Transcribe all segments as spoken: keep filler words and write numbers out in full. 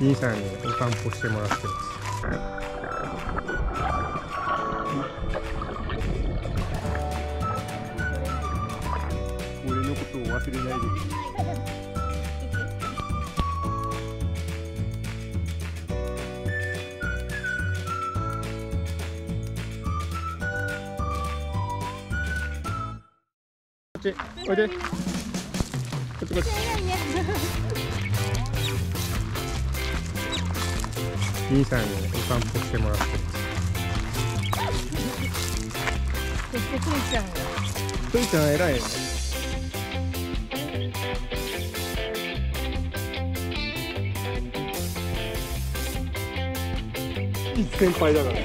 兄さんにお散歩してもらってます。俺のことを忘れないで。こっちおいで。こっちこっち。兄さんにお散歩してもらってます。トイちゃん偉いよね。いい先輩だから。こ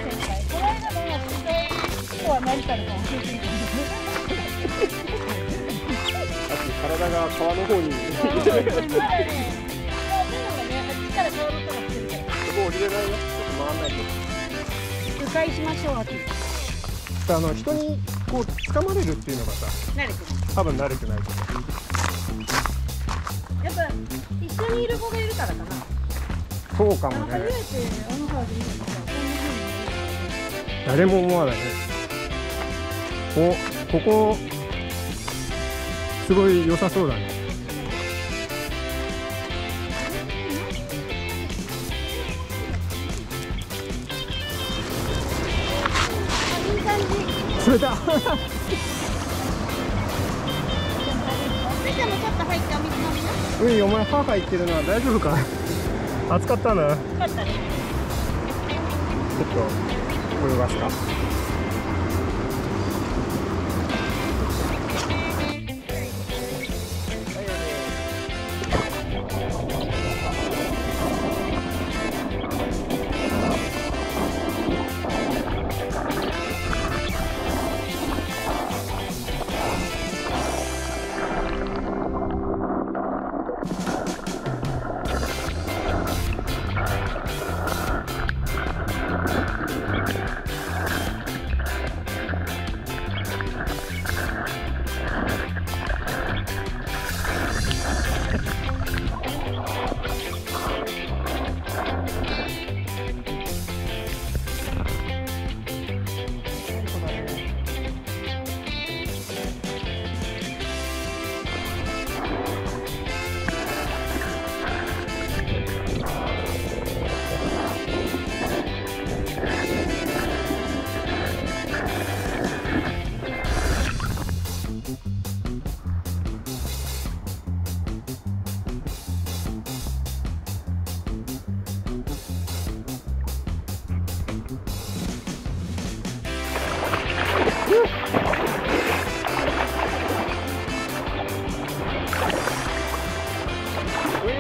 の間の先輩は何からか教えてくれた。体が川の方に。迂回しましょう。あの人にこう掴まれるっていうのがさ、多分慣れてないと思う。やっぱ一緒にいる子がいるからかな。そうかもね。誰も思わないね。お、ここすごい良さそうだね。いい感じ。釣れた。中もちょっと入ったお水飲みな。うい、お前歯入ってるな、大丈夫か。暑かったな。暑かったね。ちょっと泳がすか。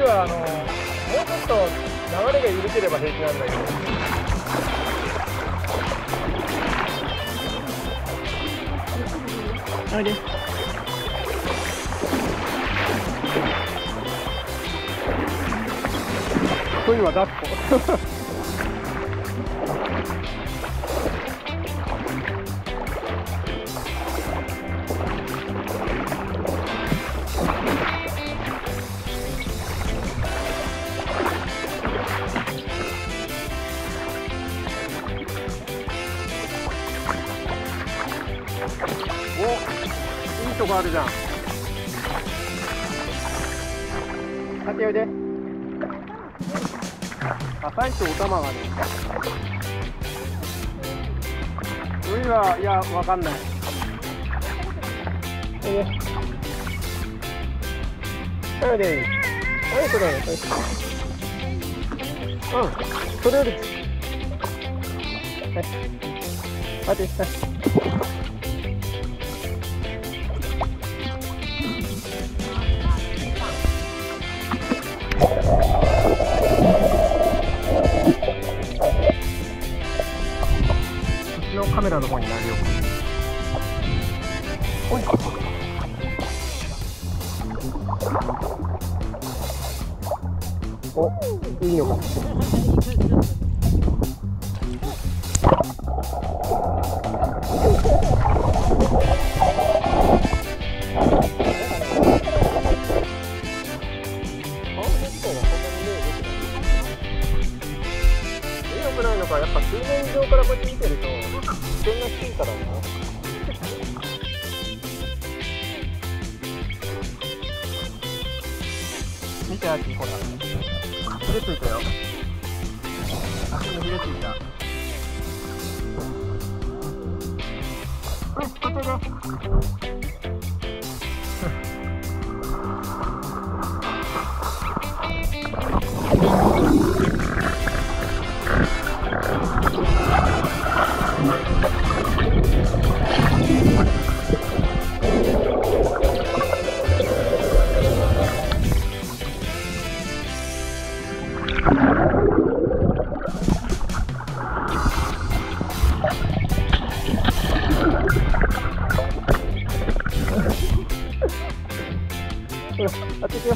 あのもうちょっと流れが緩ければ平気なんだけど、あれ冬は抱っことこあるじゃん。立っておいで。浅いとお玉がね。海は、いや、わかんない。おいで。おいで。おいそれ。うん、それより。はい。待って、はい。カメラの方に投げよう。おい。お、いいのか。ないのか、やっぱ水面上からこうやって見てると危険な進化だね。見て、アキほらひれついたよ。あ、ひれついた。うん、こっちだ。当ててよ。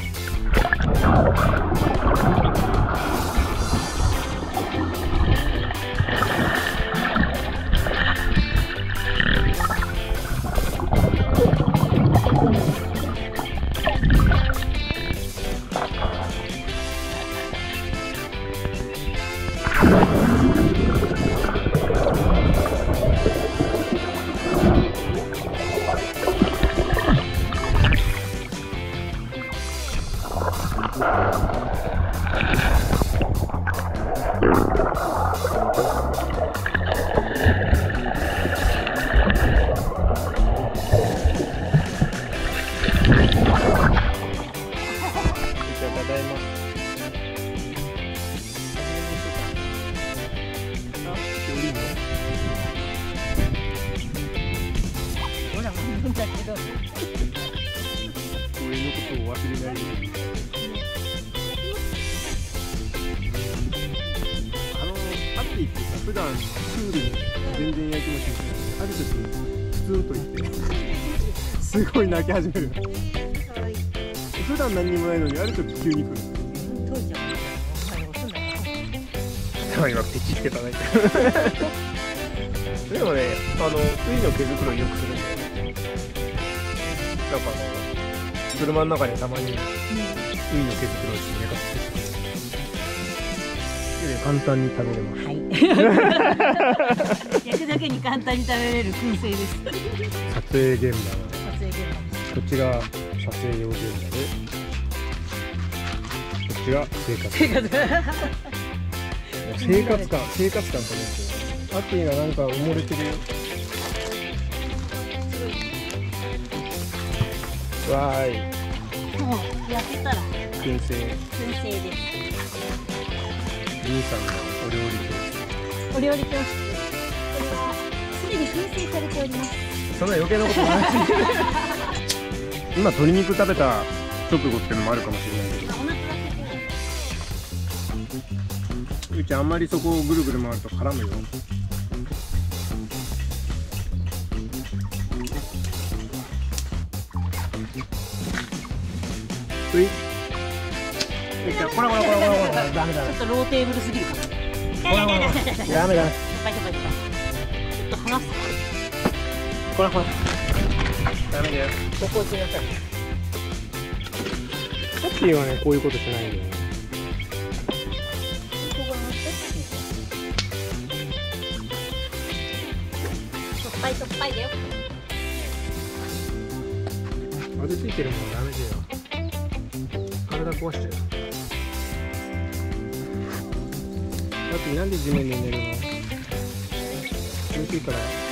だけど俺のことを忘れないように。あのアッキーって普段クールに全然やきもちないけど、ある時プツンと言ってすごい泣き始める。普段何にもないのに、ある時急に来る。でも今ペチって叩いた。でもね、あのウイの毛袋によくするんだよ。なんか車の中にたまにウイの毛袋をしめかして簡単に食べれます。はい。焼くだけに簡単に食べれる燻製です。撮影現場。撮影現場。こっちが撮影用現場で、こっちが生活。生活。生活感、生活感と思って。アッキーがなんか埋もれてるよ。わーい。もうやったら燻製。燻製です。兄さんのお料理教室。お料理教室。これはすでに燻製されております。そんな余計なことない。今鶏肉食べた直後ってのもあるかもしれないけど。お腹が空いてる。うちあんまりそこをぐるぐる回ると絡むよ。ういちょっとローテーブルすぎるかも。ダメだ。ちょっと離す。これほら。ダメだよ。ここ行きなさい。さっきはね、こういうことしないんだよね。しょっぱいしょっぱいだよ。味付いてるもんダメだよ。体壊しちゃう。だってなんで地面に寝るの？涼しいから。